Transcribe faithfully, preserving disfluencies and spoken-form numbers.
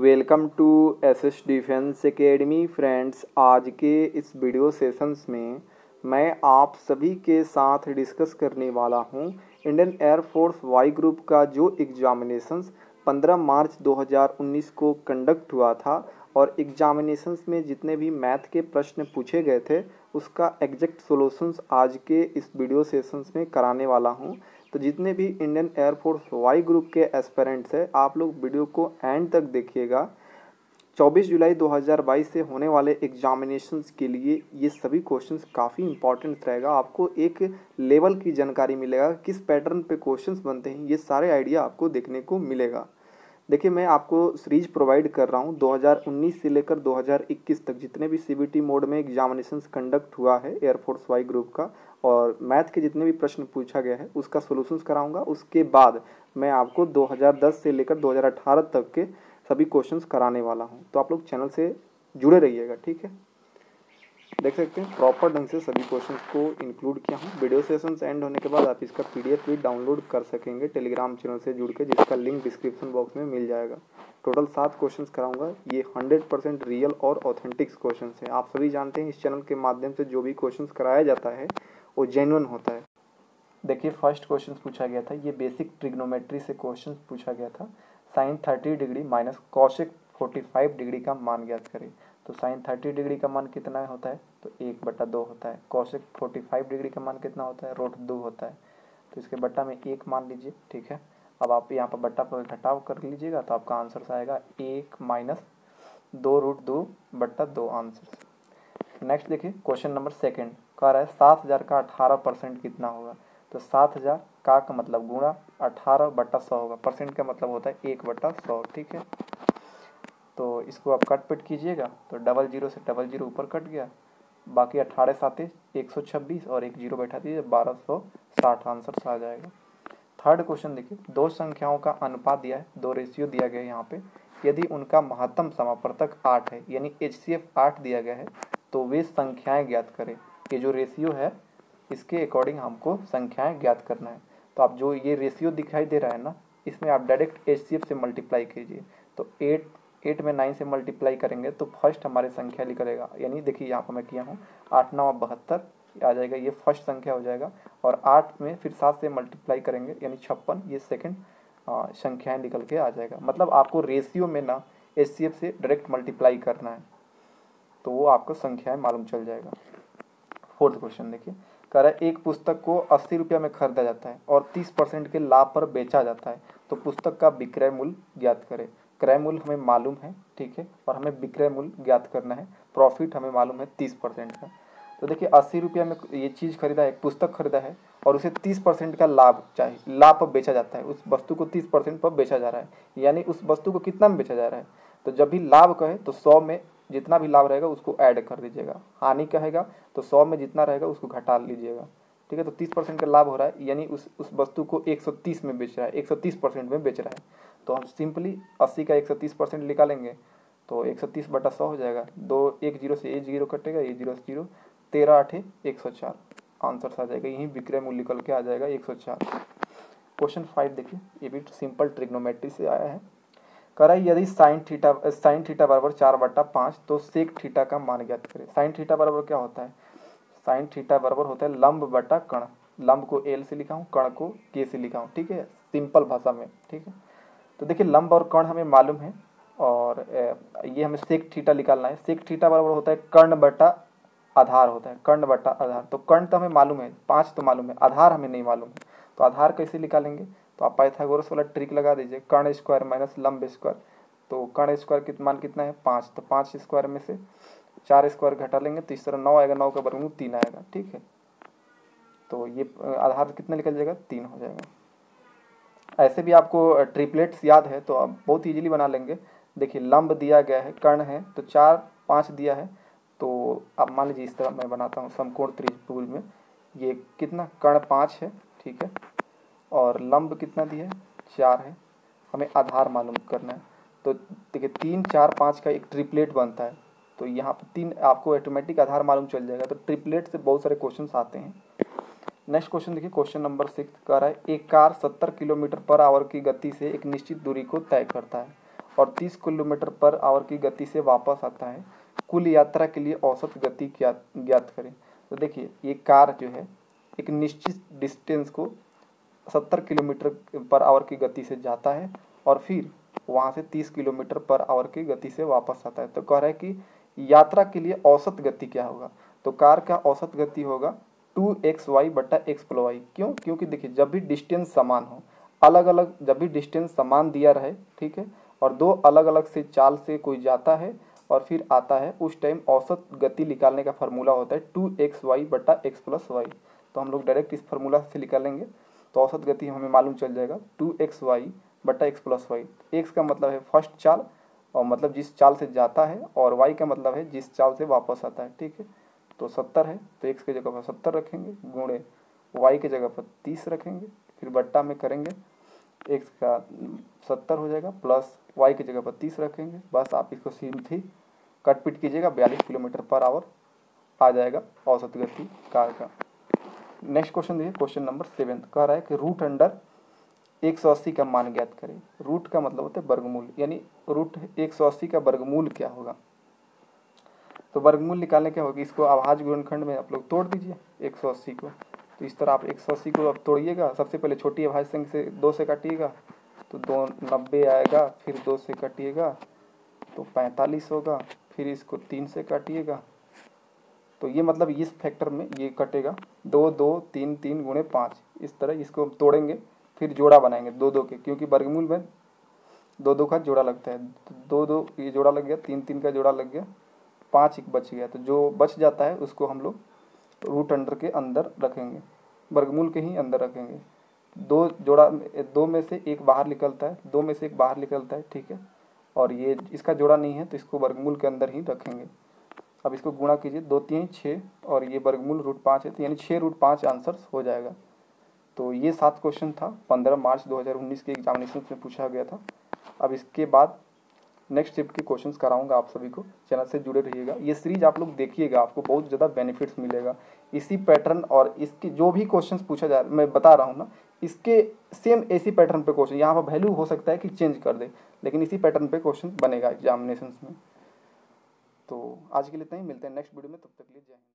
Welcome to S S defence academy. Friends, आज के इस वीडियो सेशंस में मैं आप सभी के साथ डिस्कस करने वाला हूं Indian air force Y group का जो एग्जामिनेशंस पंद्रह मार्च दो हज़ार उन्नीस को कंडक्ट हुआ था और एग्जामिनेशंस में जितने भी मैथ के प्रश्न पूछे गए थे उसका एग्जैक्ट सोल्यूशंस आज के इस वीडियो सेशंस में कराने वाला हूं। तो जितने भी इंडियन एयरफोर्स वाई ग्रुप के एस्पेरेंट्स हैं, आप लोग वीडियो को एंड तक देखिएगा। चौबीस जुलाई दो हज़ार बाईस से होने वाले एग्जामिनेशंस के लिए ये सभी क्वेश्चंस काफ़ी इंपॉर्टेंट रहेगा। आपको एक लेवल की जानकारी मिलेगा, किस पैटर्न पे क्वेश्चंस बनते हैं ये सारे आइडिया आपको देखने को मिलेगा। देखिए, मैं आपको सीरीज प्रोवाइड कर रहा हूँ दो हज़ार उन्नीस से लेकर दो हज़ार इक्कीस तक जितने भी सीबीटी मोड में एग्जामिनेशंस कंडक्ट हुआ है एयरफोर्स वाई ग्रुप का, और मैथ के जितने भी प्रश्न पूछा गया है उसका सोल्यूशंस कराऊंगा। उसके बाद मैं आपको दो हज़ार दस से लेकर दो हज़ार अठारह तक के सभी क्वेश्चंस कराने वाला हूँ। तो आप लोग चैनल से जुड़े रहिएगा, ठीक है। देख सकते हैं प्रॉपर ढंग से सभी क्वेश्चंस को इंक्लूड किया हूँ। वीडियो सेशंस एंड होने के बाद आप इसका पीडीएफ भी डाउनलोड कर सकेंगे टेलीग्राम चैनल से जुड़ के, जिसका लिंक डिस्क्रिप्शन बॉक्स में मिल जाएगा। टोटल सात क्वेश्चंस कराऊंगा। ये हंड्रेड परसेंट रियल और ऑथेंटिक्स क्वेश्चंस हैं। आप सभी जानते हैं इस चैनल के माध्यम से जो भी क्वेश्चंस कराया जाता है वो जेन्युइन होता है। देखिए, फर्स्ट क्वेश्चन पूछा गया था, ये बेसिक ट्रिग्नोमेट्री से क्वेश्चन पूछा गया था, sine thirty degree minus cosec forty five degree का मान ज्ञात करें। तो साइन थर्टी डिग्री का मान कितना होता है? तो एक बटा दो होता है। कॉसेक फोर्टी फाइव डिग्री का मान कितना होता है? रूट दो होता है। तो इसके बट्टा में एक मान लीजिए, ठीक है। अब आप यहाँ पर बट्टा पर घटाव कर लीजिएगा तो आपका आंसर आएगा एक माइनस दो रूट दो बट्टा दो आंसर। नेक्स्ट देखिए क्वेश्चन नंबर सेकंड, कह रहा है सात हज़ार का अठारह परसेंट कितना होगा? तो सात हज़ार का का मतलब गुणा अठारह बट्टा सौ होगा। परसेंट का मतलब होता है एक बट्टा सौ, ठीक है। तो इसको आप कट पिट कीजिएगा तो डबल जीरो से डबल जीरो ऊपर कट गया, बाकी अठारह साते एक सौ छब्बीस और एक जीरो बैठा दीजिए, बारह सौ साठ आंसर आ जाएगा। थर्ड क्वेश्चन देखिए, दो संख्याओं का अनुपात दिया है, दो रेशियो दिया गया है यहाँ पे, यदि उनका महत्तम समापर्तक आठ है यानी एच सी एफ आठ दिया गया है तो वे संख्याएं ज्ञात करें। ये जो रेशियो है इसके अकॉर्डिंग हमको संख्याएं ज्ञात करना है। तो आप जो ये रेशियो दिखाई दे रहा है ना, इसमें आप डायरेक्ट एच सी एफ से मल्टीप्लाई कीजिए। तो एट एट में नाइन से मल्टीप्लाई करेंगे तो फर्स्ट हमारे संख्या निकलेगा, यानी देखिए यहाँ पर मैं किया हूँ आठ नौ बहत्तर आ जाएगा, ये फर्स्ट संख्या हो जाएगा। और आठ में फिर सात से मल्टीप्लाई करेंगे यानी छप्पन, ये सेकेंड संख्याएँ निकल के आ जाएगा। मतलब आपको रेशियो में ना एच सी एफ से डायरेक्ट मल्टीप्लाई करना है तो वो आपको संख्याएं मालूम चल जाएगा। फोर्थ क्वेश्चन देखिए, कह रहा है एक पुस्तक को अस्सी रुपया में खरीदा जाता है और तीस परसेंट के लाभ पर बेचा जाता है, तो पुस्तक का विक्रय मूल्य ज्ञात करें। क्रय मूल्य हमें मालूम है, ठीक है, और हमें विक्रय मूल्य ज्ञात करना है। प्रॉफिट हमें मालूम है तीस परसेंट का। तो देखिए अस्सी रुपया में ये चीज़ खरीदा है, एक पुस्तक खरीदा है और उसे तीस परसेंट का लाभ चाहिए, लाभ पर बेचा जाता है। उस वस्तु को तीस परसेंट पर बेचा जा रहा है, यानी उस वस्तु को कितना में बेचा जा रहा है? तो जब भी लाभ कहे तो सौ में जितना भी लाभ रहेगा उसको ऐड कर दीजिएगा। हानि कहेगा तो सौ में जितना रहेगा उसको घटा लीजिएगा, ठीक है। तो तीस परसेंट का लाभ हो रहा है यानी उस उस वस्तु को एक सौ तीस में बेच रहा है, एक सौ तीस परसेंट में बेच रहा है। तो हम सिंपली अस्सी का एक सौ तीस परसेंट निकालेंगे तो एक सौ तीस बटा सौ हो जाएगा। दो एक जीरो से एक जीरो कटेगा, एक जीरो से जीरो, तेरह आठे एक सौ चार आंसर आ जाएगा। यहीं विक्रय मूल्य निकल के आ जाएगा एक सौ चार। क्वेश्चन फाइव देखिए, ये भी सिंपल ट्रिग्नोमेट्री से आया है। कह रहा है यदि साइन थीटा साइन थीटा बराबर चार बट्टा पाँच तो सेक थीटा का मान ज्ञात करें। साइन थीटा बराबर क्या होता है? साइन थीटा बराबर होता है लंब बटा कण। लंब को एल से लिखा हूँ, कण को के से लिखा हूँ, ठीक है, सिंपल भाषा में, ठीक है। तो देखिए लंब और कण हमें मालूम है और ये हमें सेक थीटा निकालना है। सेक थीटा बराबर होता है कर्ण बटा आधार होता है, कर्ण बटा आधार। तो कर्ण तो हमें मालूम है, पाँच तो मालूम है, आधार हमें नहीं मालूम है। तो आधार कैसे निकालेंगे? तो आप पाइथागोरस वाला ट्रिक लगा दीजिए, कर्ण स्क्वायर माइनस लंब स्क्वायर। तो कर्ण स्क्वायर कितना मान कितना है? पाँच। तो पाँच स्क्वायर में से चार स्क्वायर घटा लेंगे तो इस तरह नौ आएगा, नौ का वर्गमूल तीन आएगा, ठीक है। तो ये आधार कितना निकल जाएगा? तीन हो जाएगा। ऐसे भी आपको ट्रिपलेट्स याद है तो आप बहुत ईजिली बना लेंगे। देखिए लंब दिया गया है, कर्ण है, तो चार पाँच दिया है तो आप मान लीजिए इस तरह मैं बनाता हूँ समकोण त्रिभुज में। ये कितना? कर्ण पाँच है, ठीक है, और लंब कितना दिया है? चार है। हमें आधार मालूम करना है तो देखिए तीन चार पाँच का एक ट्रिपलेट बनता है। तो यहाँ पर तीन आपको ऑटोमेटिक आधार मालूम चल जाएगा। तो ट्रिपलेट से बहुत सारे क्वेश्चंस आते हैं। नेक्स्ट क्वेश्चन देखिए, क्वेश्चन नंबर सिक्स, कह रहा है एक कार सत्तर किलोमीटर पर आवर की गति से एक निश्चित दूरी को तय करता है और तीस किलोमीटर पर आवर की गति से वापस आता है। कुल यात्रा के लिए औसत गति ज्ञात करें। तो देखिए ये कार जो है एक निश्चित डिस्टेंस को सत्तर किलोमीटर पर आवर की गति से जाता है और फिर वहाँ से तीस किलोमीटर पर आवर की गति से वापस आता है। तो कह रहा है कि यात्रा के लिए औसत गति क्या होगा, तो कार का औसत गति होगा टू एक्स वाई बटा एक्स प्लस वाई। क्यों? क्योंकि देखिए जब भी डिस्टेंस समान हो, अलग अलग जब भी डिस्टेंस समान दिया रहे, ठीक है, और दो अलग अलग से चाल से कोई जाता है और फिर आता है, उस टाइम औसत गति निकालने का फार्मूला होता है टू एक्स वाई बटा एक्स प्लस वाई। तो हम लोग डायरेक्ट इस फार्मूला से निकालेंगे तो औसत गति हमें मालूम चल जाएगा टू एक्स वाई बटा एक्स प्लस वाई। एक्स का मतलब है फर्स्ट चाल, और मतलब जिस चाल से जाता है, और वाई का मतलब है जिस चाल से वापस आता है, ठीक है। तो सत्तर है तो एक्स की जगह पर सत्तर रखेंगे, गुणे वाई की जगह पर तीस रखेंगे, फिर बट्टा में करेंगे, एक्स का सत्तर हो जाएगा प्लस वाई की जगह पर तीस रखेंगे। बस आप इसको सीधी कटपिट कीजिएगा, बयालीस किलोमीटर पर आवर आ जाएगा औसत गति कार का। नेक्स्ट क्वेश्चन देखिए, क्वेश्चन नंबर सेवन कह रहा है कि रूट अंडर एक सौ अस्सी का मान ज्ञात करें। रूट का मतलब होता है वर्गमूल, यानी रूट एक सौ अस्सी का वर्गमूल क्या होगा। तो वर्गमूल निकालने क्या होगी, इसको अभाज्य गुणनखंड में आप लोग तोड़ दीजिए एक सौ अस्सी को। तो इस तरह आप एक सौ अस्सी को आप तोड़िएगा, सबसे पहले छोटी अभाज्य संख्या से दो से काटिएगा तो दो नब्बे आएगा, फिर दो से काटिएगा तो पैंतालीस होगा, फिर इसको तीन से काटिएगा तो ये मतलब इस फैक्टर में ये कटेगा, दो दो तीन तीन गुणे पाँच। इस तरह इसको हम तोड़ेंगे फिर जोड़ा बनाएंगे दो दो के, क्योंकि वर्गमूल में दो दो का जोड़ा लगता है। दो दो ये जोड़ा लग गया, तीन तीन का जोड़ा लग गया, पाँच एक बच गया। तो जो बच जाता है उसको हम लोग रूट अंडर के अंदर रखेंगे, वर्गमूल के ही अंदर रखेंगे। दो जोड़ा दो में से एक बाहर निकलता है, दो में से एक बाहर निकलता है, ठीक है, और ये इसका जोड़ा नहीं है तो इसको वर्गमूल के अंदर ही रखेंगे। अब इसको गुणा कीजिए, दो तीन छः और ये वर्गमूल रूट पाँच है तो यानी छः रूट पाँच आंसर्स हो जाएगा। तो ये सात क्वेश्चन था, पंद्रह मार्च दो हज़ार उन्नीस के एग्जामिनेशन में पूछा गया था। अब इसके बाद नेक्स्ट शिफ्ट के क्वेश्चंस कराऊंगा आप सभी को, चैनल से जुड़े रहिएगा। ये सीरीज आप लोग देखिएगा, आपको बहुत ज़्यादा बेनिफिट्स मिलेगा। इसी पैटर्न और इसके जो भी क्वेश्चंस पूछा जा मैं बता रहा हूँ ना, इसके सेम ऐसी पैटर्न पे क्वेश्चन, यहाँ पर वैल्यू हो सकता है कि चेंज कर दे, लेकिन इसी पैटर्न पे क्वेश्चन बनेगा एग्जामिनेशन में। तो आज के लिए इतना ही, मिलते हैं नेक्स्ट वीडियो में, तब तक के लिए जय हिंद।